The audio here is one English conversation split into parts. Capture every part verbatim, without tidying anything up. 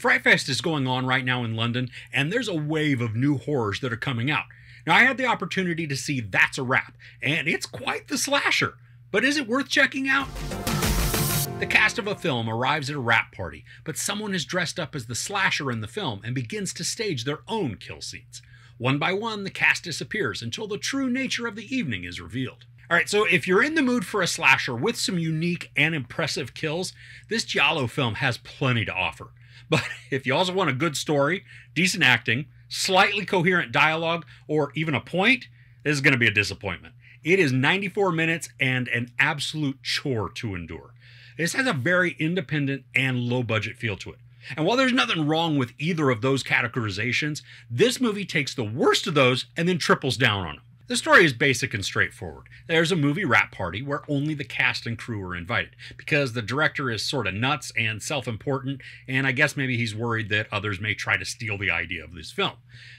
FrightFest is going on right now in London, and there's a wave of new horrors that are coming out. Now, I had the opportunity to see That's a Wrap, and it's quite the slasher. But is it worth checking out? The cast of a film arrives at a rap party, but someone is dressed up as the slasher in the film and begins to stage their own kill scenes. One by one, the cast disappears until the true nature of the evening is revealed. All right, so if you're in the mood for a slasher with some unique and impressive kills, this Giallo film has plenty to offer. But if you also want a good story, decent acting, slightly coherent dialogue, or even a point, this is going to be a disappointment. It is ninety-four minutes and an absolute chore to endure. This has a very independent and low-budget feel to it. And while there's nothing wrong with either of those categorizations, this movie takes the worst of those and then triples down on them. The story is basic and straightforward. There's a movie rap party where only the cast and crew are invited because the director is sort of nuts and self-important, and I guess maybe he's worried that others may try to steal the idea of this film.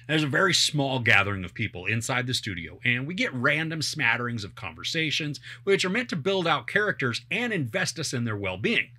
There's a very small gathering of people inside the studio, and we get random smatterings of conversations which are meant to build out characters and invest us in their well-being.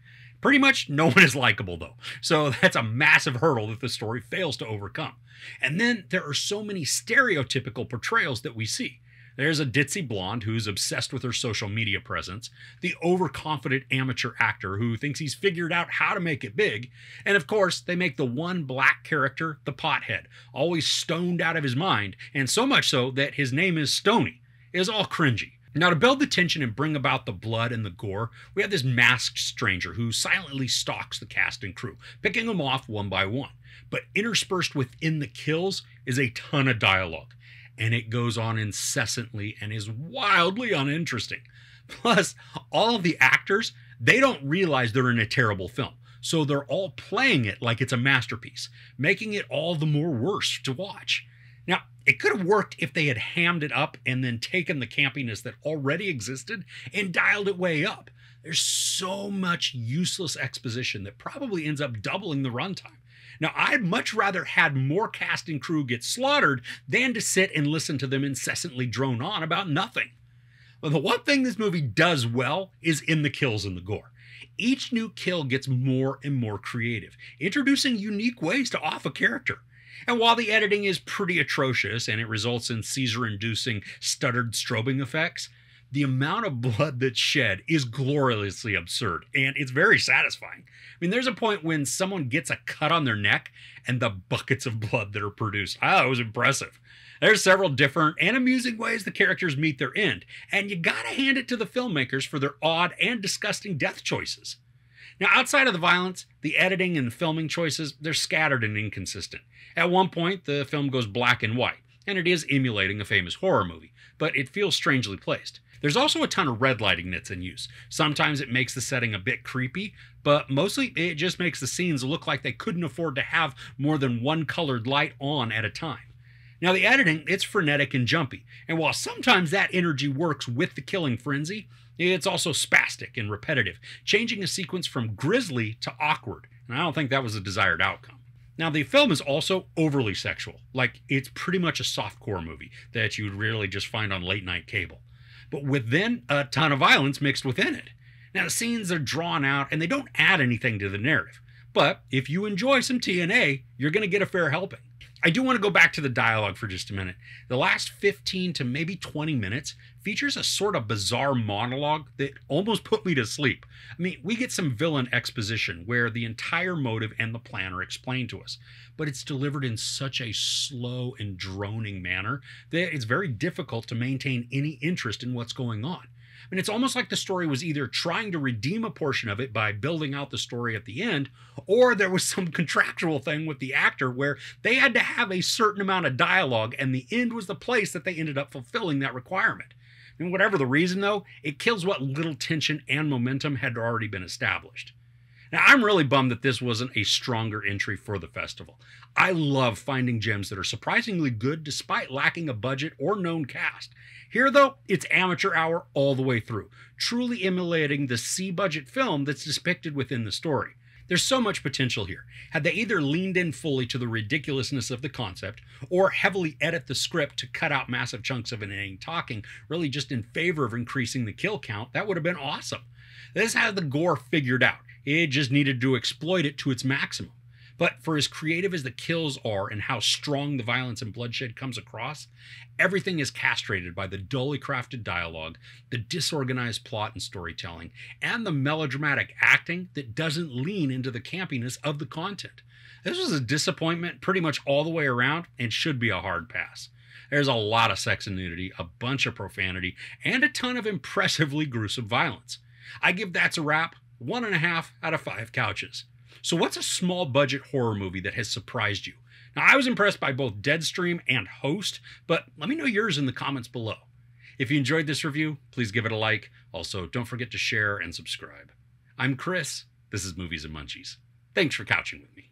Pretty much no one is likable, though, so that's a massive hurdle that the story fails to overcome. And then there are so many stereotypical portrayals that we see. There's a ditzy blonde who's obsessed with her social media presence, the overconfident amateur actor who thinks he's figured out how to make it big, and of course, they make the one black character the pothead, always stoned out of his mind, and so much so that his name is Stony. It is all cringy. Now, to build the tension and bring about the blood and the gore, we have this masked stranger who silently stalks the cast and crew, picking them off one by one. But interspersed within the kills is a ton of dialogue, and it goes on incessantly and is wildly uninteresting. Plus, all of the actors, they don't realize they're in a terrible film, so they're all playing it like it's a masterpiece, making it all the more worse to watch. Now, it could have worked if they had hammed it up and then taken the campiness that already existed and dialed it way up. There's so much useless exposition that probably ends up doubling the runtime. Now, I'd much rather had more cast and crew get slaughtered than to sit and listen to them incessantly drone on about nothing. Well, the one thing this movie does well is in the kills and the gore. Each new kill gets more and more creative, introducing unique ways to off a character. And while the editing is pretty atrocious and it results in seizure-inducing stuttered strobing effects, the amount of blood that's shed is gloriously absurd, and it's very satisfying. I mean, there's a point when someone gets a cut on their neck and the buckets of blood that are produced. I thought it was impressive. There's several different and amusing ways the characters meet their end, and you gotta hand it to the filmmakers for their odd and disgusting death choices. Now, outside of the violence, the editing and filming choices, they're scattered and inconsistent. At one point, the film goes black and white, and it is emulating a famous horror movie, but it feels strangely placed. There's also a ton of red lighting that's in use. Sometimes it makes the setting a bit creepy, but mostly it just makes the scenes look like they couldn't afford to have more than one colored light on at a time. Now, the editing, it's frenetic and jumpy, and while sometimes that energy works with the killing frenzy, it's also spastic and repetitive, changing a sequence from grisly to awkward, and I don't think that was the desired outcome. Now, the film is also overly sexual, like it's pretty much a softcore movie that you'd really just find on late-night cable, but with then a ton of violence mixed within it. Now, the scenes are drawn out, and they don't add anything to the narrative, but if you enjoy some T N A, you're going to get a fair helping. I do want to go back to the dialogue for just a minute. The last fifteen to maybe twenty minutes features a sort of bizarre monologue that almost put me to sleep. I mean, we get some villain exposition where the entire motive and the plan are explained to us, but it's delivered in such a slow and droning manner that it's very difficult to maintain any interest in what's going on. I mean, it's almost like the story was either trying to redeem a portion of it by building out the story at the end, or there was some contractual thing with the actor where they had to have a certain amount of dialogue, and the end was the place that they ended up fulfilling that requirement. And whatever the reason, though, it kills what little tension and momentum had already been established. Now, I'm really bummed that this wasn't a stronger entry for the festival. I love finding gems that are surprisingly good despite lacking a budget or known cast. Here, though, it's amateur hour all the way through, truly emulating the C-budget film that's depicted within the story. There's so much potential here. Had they either leaned in fully to the ridiculousness of the concept or heavily edit the script to cut out massive chunks of inane talking, really just in favor of increasing the kill count, that would have been awesome. This had the gore figured out. It just needed to exploit it to its maximum. But for as creative as the kills are and how strong the violence and bloodshed comes across, everything is castrated by the dully crafted dialogue, the disorganized plot and storytelling, and the melodramatic acting that doesn't lean into the campiness of the content. This was a disappointment pretty much all the way around and should be a hard pass. There's a lot of sex and nudity, a bunch of profanity, and a ton of impressively gruesome violence. I give That's a Wrap one and a half out of five couches. So what's a small budget horror movie that has surprised you? Now, I was impressed by both Deadstream and Host, but let me know yours in the comments below. If you enjoyed this review, please give it a like. Also, don't forget to share and subscribe. I'm Chris. This is Movies and Munchies. Thanks for couching with me.